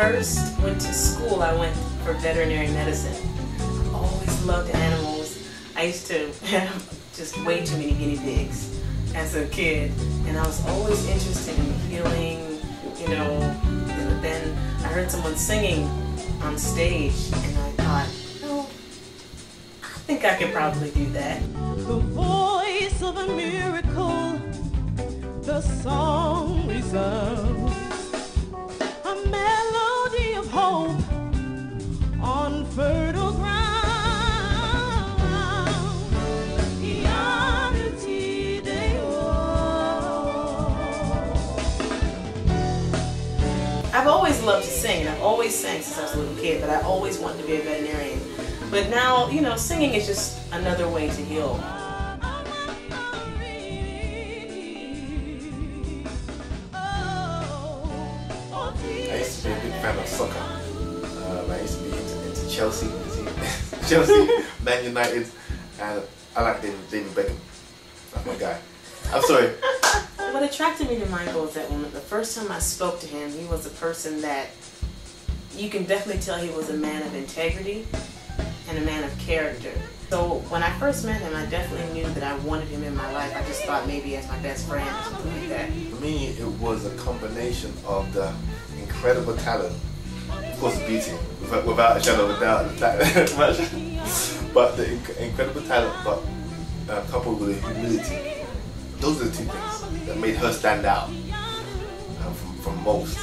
first went to school, I went for veterinary medicine. I always loved animals. I used to have just way too many guinea pigs as a kid, and I was always interested in healing, you know. But then I heard someone singing on stage, and I thought, oh, I think I could probably do that. The voice of a miracle, the song resounds, a melody of hope on fertile ground. I've always loved to sing, and I've always sang since I was a little kid, but I always wanted to be a veterinarian. But now, you know, singing is just another way to heal. I used to be a big fan of soccer. I used to be into Chelsea, Man United, and I like David Beckham. That's my guy. I'm sorry. What attracted me to Michael is that when the first time I spoke to him, he was a person that you can definitely tell he was a man of integrity and a man of character. So when I first met him, I definitely knew that I wanted him in my life. I just thought maybe as my best friend or something like that. For me, it was a combination of the incredible talent, of course beauty, without a shadow of a doubt, but the incredible talent, but coupled with the humility. Those are the two things that made her stand out from most. I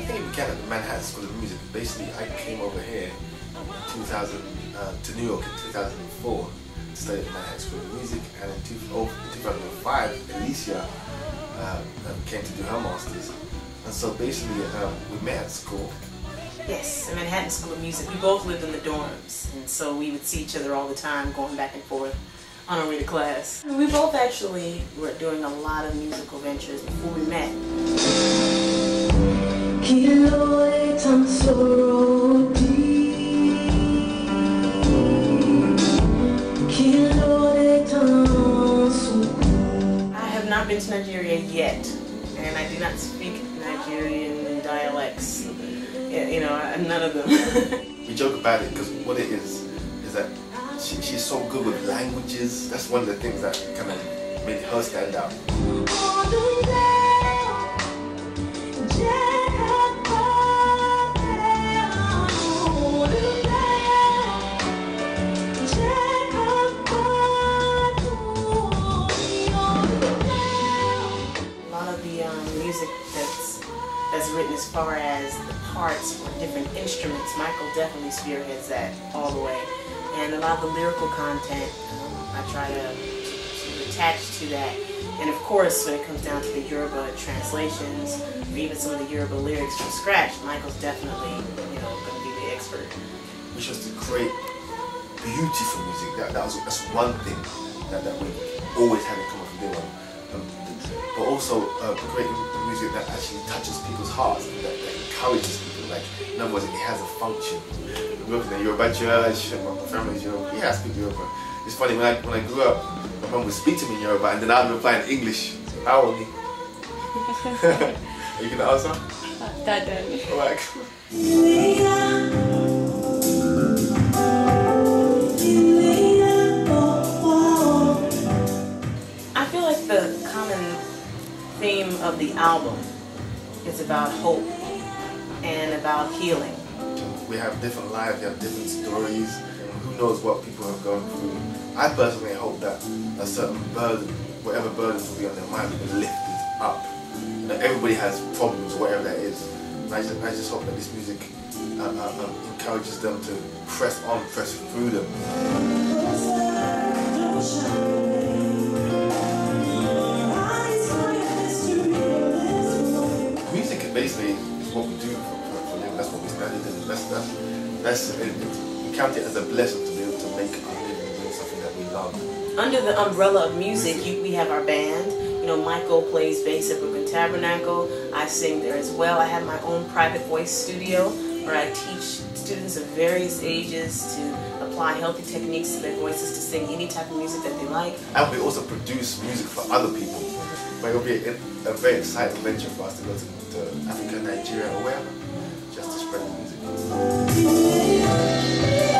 think it began at the Manhattan School of Music. Basically, I came over here to New York in 2004 to study at the Manhattan School of Music, and in 2005, Alicia came to do her master's. And so basically, we met at school. Yes, in Manhattan School of Music. We both lived in the dorms, and so we would see each other all the time, going back and forth on our way to class. We both actually were doing a lot of musical ventures before we met. I have not been to Nigeria yet, and I do not speak Nigerian dialects. Yeah, you know, none of them. We joke about it because what it is that she's so good with languages. That's one of the things that kind of made her stand out. A lot of the music that's written as far as the parts for different instruments, Michael definitely spearheads that all the way. And a lot of the lyrical content, I try to attach to that. And of course, when it comes down to the Yoruba translations, or even some of the Yoruba lyrics from scratch, Michael's definitely, you know, going to be the expert. Which was to create beautiful music. That's one thing that we always had to come up with. But also creating music that actually touches people's hearts, that encourages people. Like, in other words, it has a function. I grew up in the Yoruba church, and my family's Yoruba. Yeah, I speak Yoruba. It's funny, when I grew up, my mum would speak to me in Yoruba, and then I would reply in English. How are you? Are you going to answer? Daddy. All right. I feel like the common theme of the album is about hope and about healing. We have different lives, we have different stories, and who knows what people have gone through. I personally hope that a certain burden, whatever burden will be on their mind, will be lifted up. You know, everybody has problems, whatever that is. And I just hope that this music encourages them to press on, press through them. Basically, it's what we do for living. That's what we studied, and we count it as a blessing to be able to make our living doing something that we love. Under the umbrella of music, we have our band. You know, Michael plays bass at Brooklyn Tabernacle. I sing there as well. I have my own private voice studio where I teach students of various ages to apply healthy techniques to their voices to sing any type of music that they like. And we also produce music for other people. But it'll be a very exciting venture for us to go to Africa, Nigeria, or wherever, just to spread the music.